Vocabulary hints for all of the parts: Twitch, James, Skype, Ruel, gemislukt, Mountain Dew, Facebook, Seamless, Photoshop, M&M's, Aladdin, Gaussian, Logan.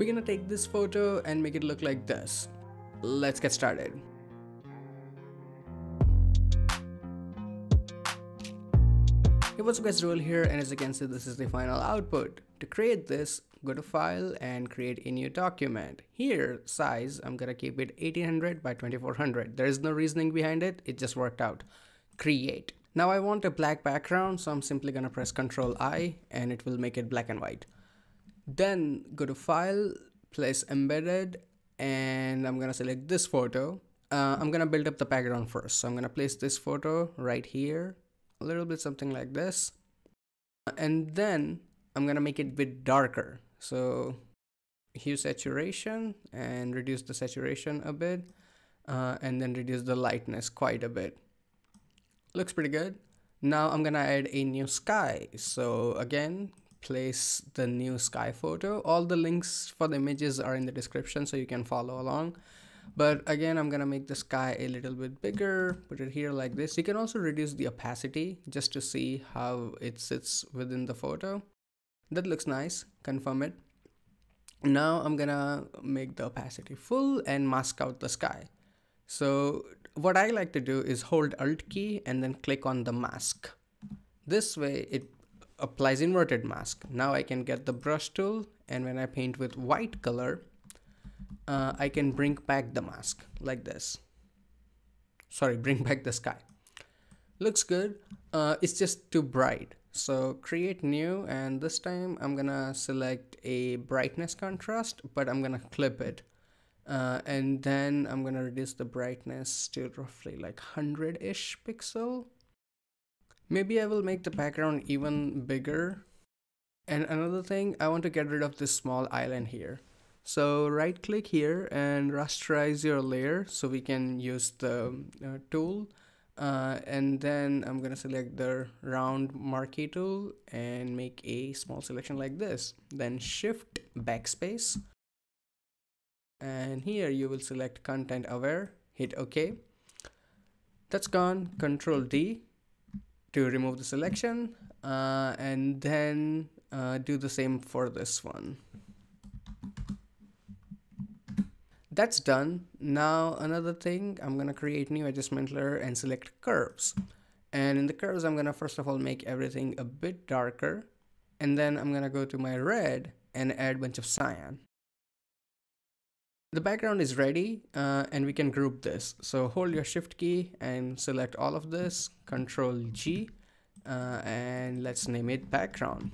We're gonna take this photo and make it look like this. Let's get started. Hey, what's up guys, Ruel here, and as you can see, this is the final output. To create this, go to File and create a new document. Here, size, I'm gonna keep it 1800 by 2400. There is no reasoning behind it, it just worked out. Create. Now I want a black background, so I'm simply gonna press Ctrl-I and it will make it black and white. Then go to File, place Embedded, and I'm gonna select this photo. I'm gonna build up the background first, so I'm gonna place this photo right here. A little bit something like this, and then I'm gonna make it a bit darker, so hue saturation and reduce the saturation a bit, and then reduce the lightness quite a bit. Looks pretty good. Now I'm gonna add a new sky, so again place the new sky photo. All the links for the images are in the description so you can follow along. But again, I'm gonna make the sky a little bit bigger, put it here like this. You can also reduce the opacity just to see how it sits within the photo. That looks nice, confirm it. Now I'm gonna make the opacity full and mask out the sky. So what I like to do is hold Alt key and then click on the mask. This way it applies inverted mask. Now I can get the brush tool, and when I paint with white color, I can bring back the mask like this. Sorry, bring back the sky. Looks good. It's just too bright. So create new, and this time I'm gonna select a brightness contrast, but I'm gonna clip it. And then I'm gonna reduce the brightness to roughly like 100-ish pixel. Maybe I will make the background even bigger. And another thing, I want to get rid of this small island here. So right click here and rasterize your layer, so we can use the tool, and then I'm gonna select the round marquee tool and make a small selection like this. Then shift backspace, and here you will select content aware, hit OK. That's gone. Control D to remove the selection, and then do the same for this one. That's done. Now another thing, I'm gonna create new adjustment layer and select curves, and in the curves I'm gonna first of all make everything a bit darker, and then I'm gonna go to my red and add a bunch of cyan. The background is ready, and we can group this, so hold your shift key and select all of this, Ctrl G, and let's name it background.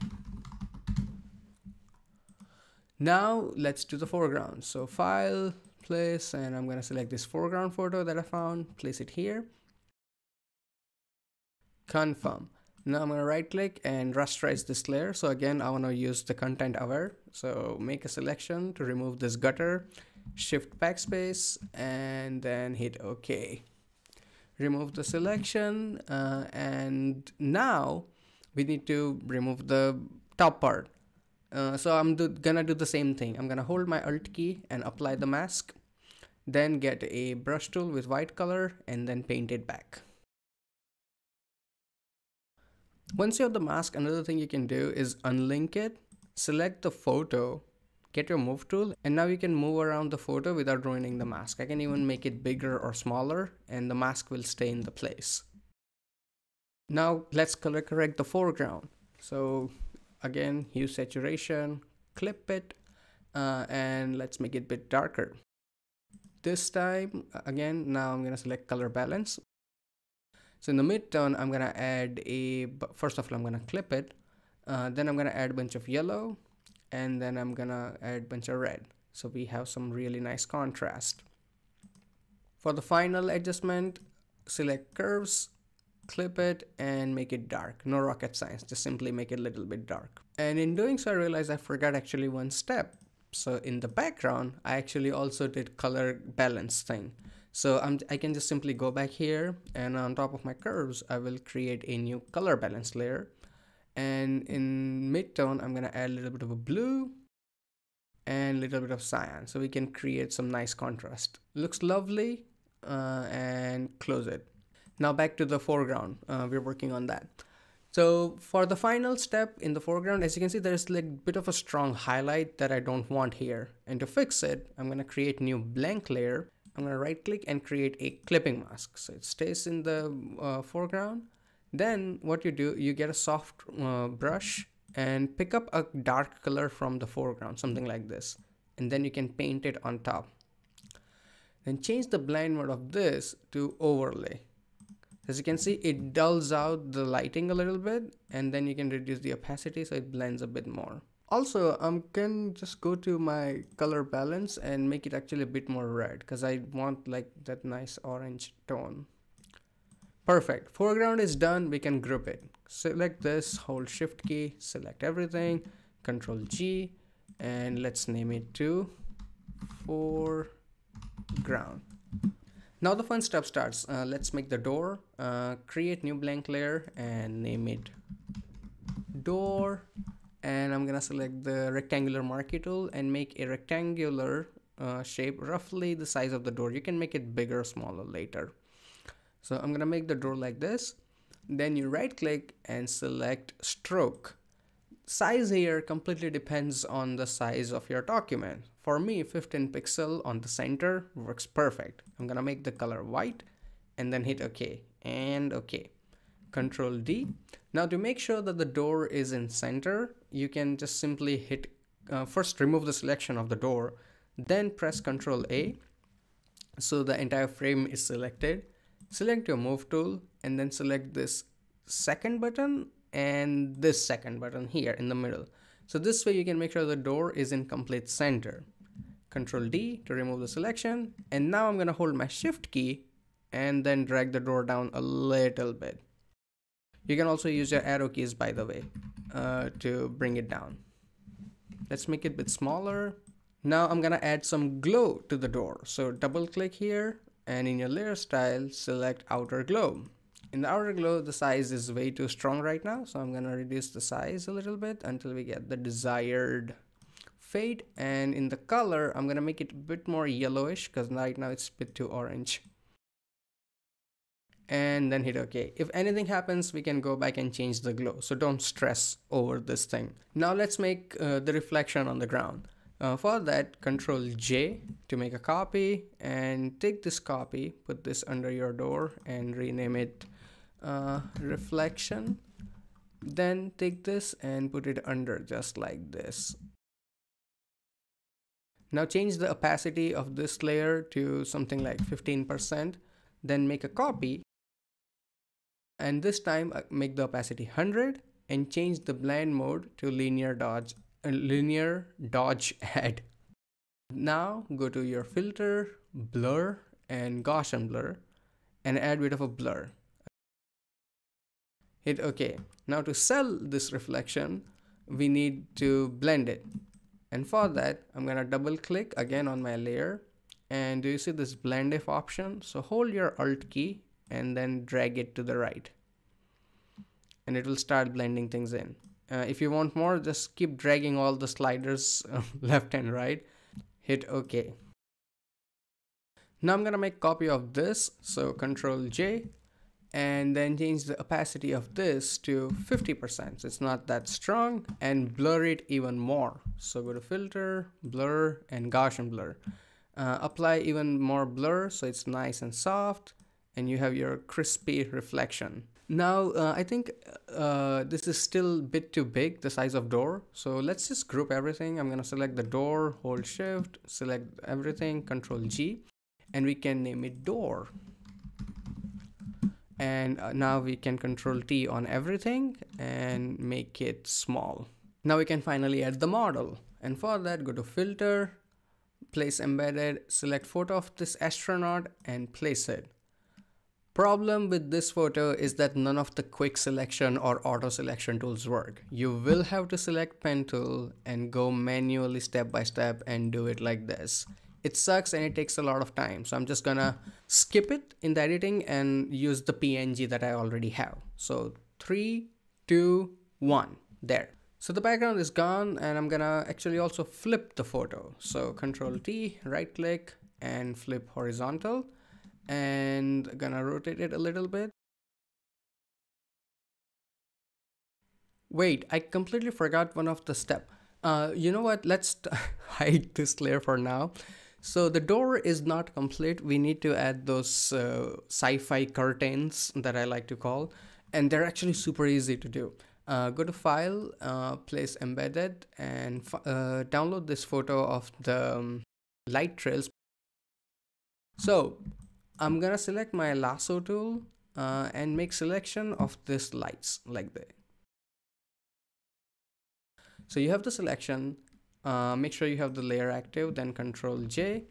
Now let's do the foreground, so File, place, and I'm gonna select this foreground photo that I found, place it here, confirm. Now I'm gonna right click and rasterize this layer, so again I want to use the content aware, so make a selection to remove this gutter, shift backspace, and then hit OK. Remove the selection, and now we need to remove the top part. So I'm gonna do the same thing. I'm gonna hold my Alt key and apply the mask, then get a brush tool with white color and then paint it back. Once you have the mask, another thing you can do is unlink it, select the photo, get your move tool, and now you can move around the photo without ruining the mask. I can even make it bigger or smaller and the mask will stay in the place. Now let's color correct the foreground. So again, hue saturation, clip it, and let's make it a bit darker. This time, again, now I'm gonna select color balance. So in the midtone, I'm gonna add a, first of all, I'm gonna clip it, then I'm gonna add a bunch of yellow, and then I'm gonna add a bunch of red. So we have some really nice contrast. For the final adjustment, select curves, clip it, and make it dark. No rocket science, just simply make it a little bit dark. And in doing so, I realized I forgot actually one step. So in the background, I actually also did color balance thing. So I can just simply go back here, and on top of my curves, I will create a new color balance layer. And in midtone, I'm gonna add a little bit of a blue and a little bit of cyan, so we can create some nice contrast. Looks lovely, and close it. Now back to the foreground, we're working on that. So for the final step in the foreground, as you can see, there's like a bit of a strong highlight that I don't want here. And to fix it, I'm going to create new blank layer. I'm going to right click and create a clipping mask. So it stays in the foreground. Then what you do, you get a soft brush and pick up a dark color from the foreground, something like this. And then you can paint it on top. Then change the blend mode of this to overlay. As you can see, it dulls out the lighting a little bit, and then you can reduce the opacity so it blends a bit more. Also, I can just go to my color balance and make it actually a bit more red, because I want like that nice orange tone. Perfect. Foreground is done. We can group it. Select this, hold shift key, select everything, control G, and let's name it to foreground. Now the fun step starts. Let's make the door. Create new blank layer and name it door. And I'm gonna select the rectangular marquee tool and make a rectangular shape, roughly the size of the door. You can make it bigger or smaller later. So I'm gonna make the door like this. Then you right click and select stroke. Size here completely depends on the size of your document. For me, 15 pixel on the center works perfect. I'm gonna make the color white and then hit OK and OK. Control D. Now to make sure that the door is in center, you can just simply hit, first remove the selection of the door, then press Control A so the entire frame is selected. Select your move tool and then select this second button and this second button here in the middle. So this way you can make sure the door is in complete center. Control D to remove the selection. And now I'm gonna hold my shift key and then drag the door down a little bit. You can also use your arrow keys, by the way, to bring it down. Let's make it a bit smaller. Now I'm gonna add some glow to the door. So double click here and in your layer style, select outer glow. In the outer glow, the size is way too strong right now, so I'm gonna reduce the size a little bit until we get the desired fade. And in the color, I'm gonna make it a bit more yellowish because right now it's a bit too orange. And then hit OK. If anything happens, we can go back and change the glow, so don't stress over this thing. Now let's make the reflection on the ground. For that, Control J to make a copy and take this copy, put this under your door and rename it reflection. Then take this and put it under just like this. Now change the opacity of this layer to something like 15%. Then make a copy and this time make the opacity 100 and change the blend mode to linear dodge add. Now go to your filter, blur and Gaussian blur and add a bit of a blur. Hit OK. Now to sell this reflection, we need to blend it. And for that, I'm going to double click again on my layer. And do you see this blend if option? So hold your Alt key and then drag it to the right. And it will start blending things in. If you want more, just keep dragging all the sliders left and right. Hit OK. Now I'm gonna make a copy of this, so Control J, and then change the opacity of this to 50%. So it's not that strong, and blur it even more. So go to Filter, Blur, and Gaussian Blur. Apply even more blur, so it's nice and soft, and you have your crispy reflection. Now, I think this is still a bit too big, the size of door. So let's just group everything. I'm going to select the door, hold shift, select everything, Control G, and we can name it door. And now we can Control T on everything and make it small. Now we can finally add the model. And for that, go to filter, place embedded, select photo of this astronaut and place it. Problem with this photo is that none of the quick selection or auto selection tools work. You will have to select pen tool and go manually step by step and do it like this. It sucks and it takes a lot of time. So I'm just gonna skip it in the editing and use the PNG that I already have. So 3, 2, 1, there. So the background is gone and I'm gonna actually also flip the photo. So Control T, right click and flip horizontal. And gonna rotate it a little bit Wait, I completely forgot one of the step. You know what, let's hide this layer for now. So the door is not complete. We need to add those sci-fi curtains that I like to call, and they're actually super easy to do. Go to File, Place Embedded, and download this photo of the light trails. So I'm gonna select my lasso tool and make selection of these lights like that. So you have the selection, make sure you have the layer active, then Control J.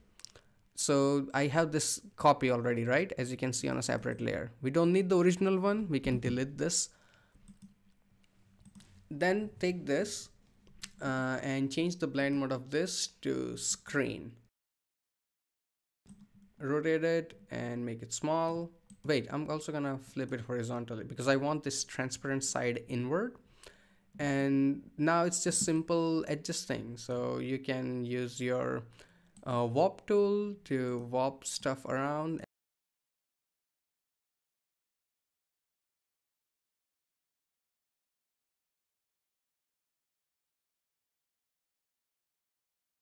So I have this copy already, right? As you can see on a separate layer. We don't need the original one. We can delete this. Then take this and change the blend mode of this to screen. Rotate it and make it small. Wait, I'm also gonna flip it horizontally because I want this transparent side inward. And now it's just simple adjusting. So you can use your warp tool to warp stuff around.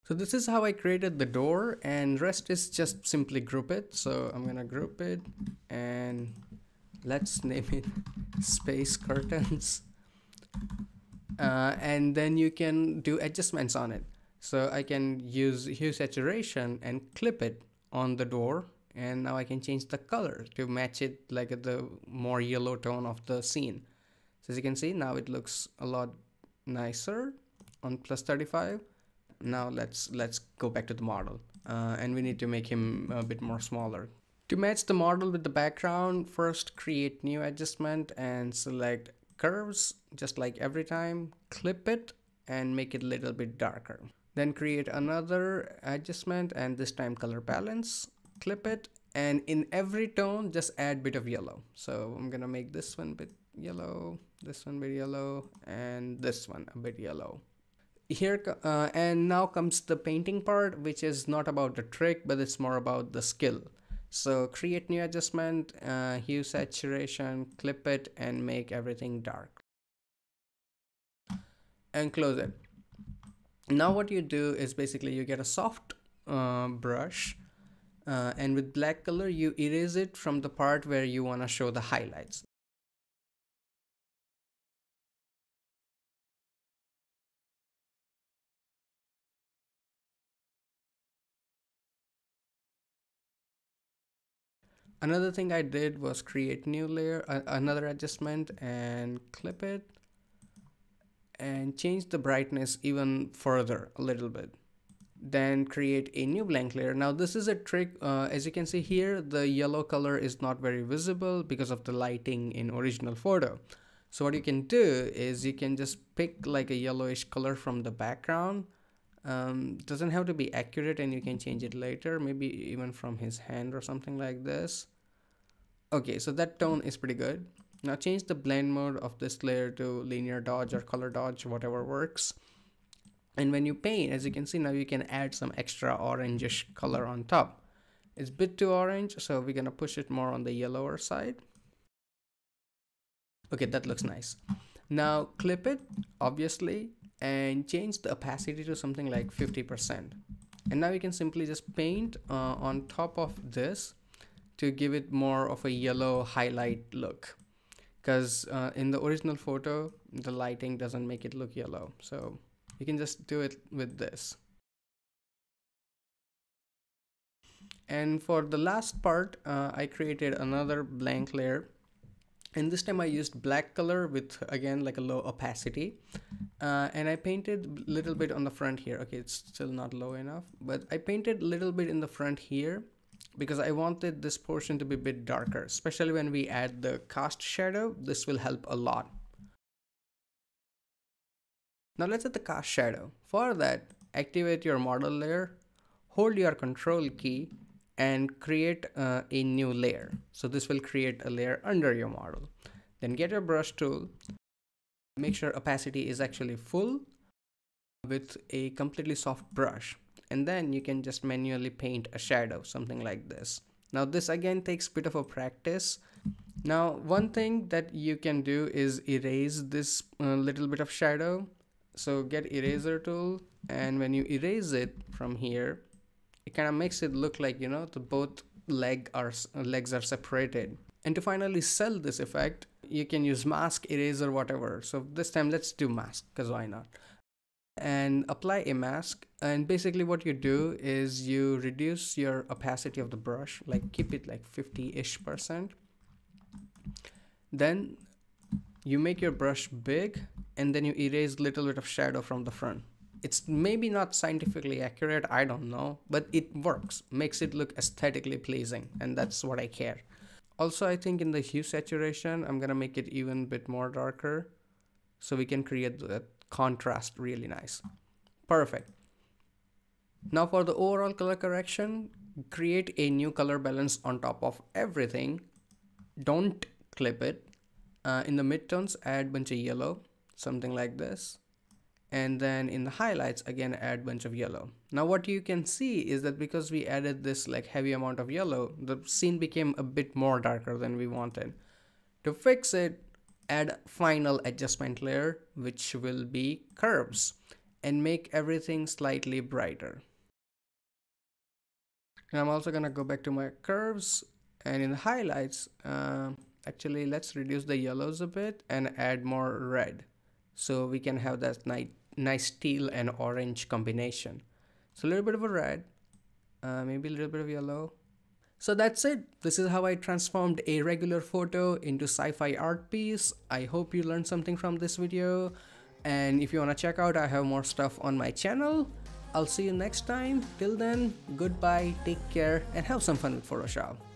So this is how I created the door, and rest is just simply group it. So I'm gonna group it and let's name it Space Curtains. And then you can do adjustments on it. So I can use hue saturation and clip it on the door, and now I can change the color to match it, like the more yellow tone of the scene. So as you can see, now it looks a lot nicer on +35. Now let's go back to the model, and we need to make him a bit more smaller. To match the model with the background, first create new adjustment and select curves, just like every time, clip it and make it a little bit darker. Then create another adjustment, and this time color balance, clip it, and in every tone just add bit of yellow. So I'm gonna make this one bit yellow, this one bit yellow, and this one a bit yellow. Here and now comes the painting part, which is not about the trick, but it's more about the skill. So create new adjustment, hue saturation, clip it, and make everything dark. And close it. Now what you do is basically you get a soft brush, and with black color you erase it from the part where you want to show the highlights. Another thing I did was create new layer, another adjustment, and clip it and change the brightness even further a little bit. Then create a new blank layer. Now this is a trick. As you can see here, the yellow color is not very visible because of the lighting in original photo. So what you can do is you can just pick like a yellowish color from the background. Doesn't have to be accurate, and you can change it later, maybe even from his hand or something like this. Okay, so that tone is pretty good. Now change the blend mode of this layer to linear dodge or color dodge, whatever works. And when you paint, as you can see, now you can add some extra orangish color on top. It's a bit too orange, so we're gonna push it more on the yellower side. Okay, that looks nice. Now clip it, obviously, and change the opacity to something like 50%. And now you can simply just paint on top of this to give it more of a yellow highlight look. Because in the original photo, the lighting doesn't make it look yellow. So you can just do it with this. And for the last part, I created another blank layer. And this time I used black color with, again, like a low opacity. And I painted a little bit on the front here. Okay, it's still not low enough, but I painted a little bit in the front here because I wanted this portion to be a bit darker, especially when we add the cast shadow. This will help a lot. Now let's add the cast shadow. For that, activate your model layer, hold your Control key, and create a new layer. So this will create a layer under your model. Then get your brush tool, make sure opacity is actually full with a completely soft brush, and then you can just manually paint a shadow, something like this. Now this again takes a bit of a practice. Now one thing that you can do is erase this little bit of shadow. So get eraser tool, and when you erase it from here, it kind of makes it look like, you know, the both legs are separated. And to finally sell this effect, you can use mask, eraser, whatever. So this time let's do mask, because why not? And apply a mask, and basically what you do is you reduce your opacity of the brush, like keep it like 50-ish%. Then you make your brush big, and then you erase little bit of shadow from the front. It's maybe not scientifically accurate, I don't know, but it works, makes it look aesthetically pleasing, and that's what I care. Also, I think in the hue saturation, I'm gonna make it even bit more darker, so we can create that contrast really nice. Perfect. Now for the overall color correction, create a new color balance on top of everything. Don't clip it. In the midtones, add bunch of yellow, something like this. And then in the highlights, again, add bunch of yellow. Now what you can see is that because we added this like heavy amount of yellow, the scene became a bit more darker than we wanted. To fix it, add final adjustment layer, which will be curves, and make everything slightly brighter. And I'm also gonna go back to my curves, and in the highlights, actually let's reduce the yellows a bit and add more red, so we can have that nice teal and orange combination. So a little bit of a red, maybe a little bit of yellow. So that's it. This is how I transformed a regular photo into sci-fi art piece. I hope you learned something from this video, and if you want to check out, I have more stuff on my channel. I'll see you next time. Till then, goodbye, take care, and have some fun with Photoshop.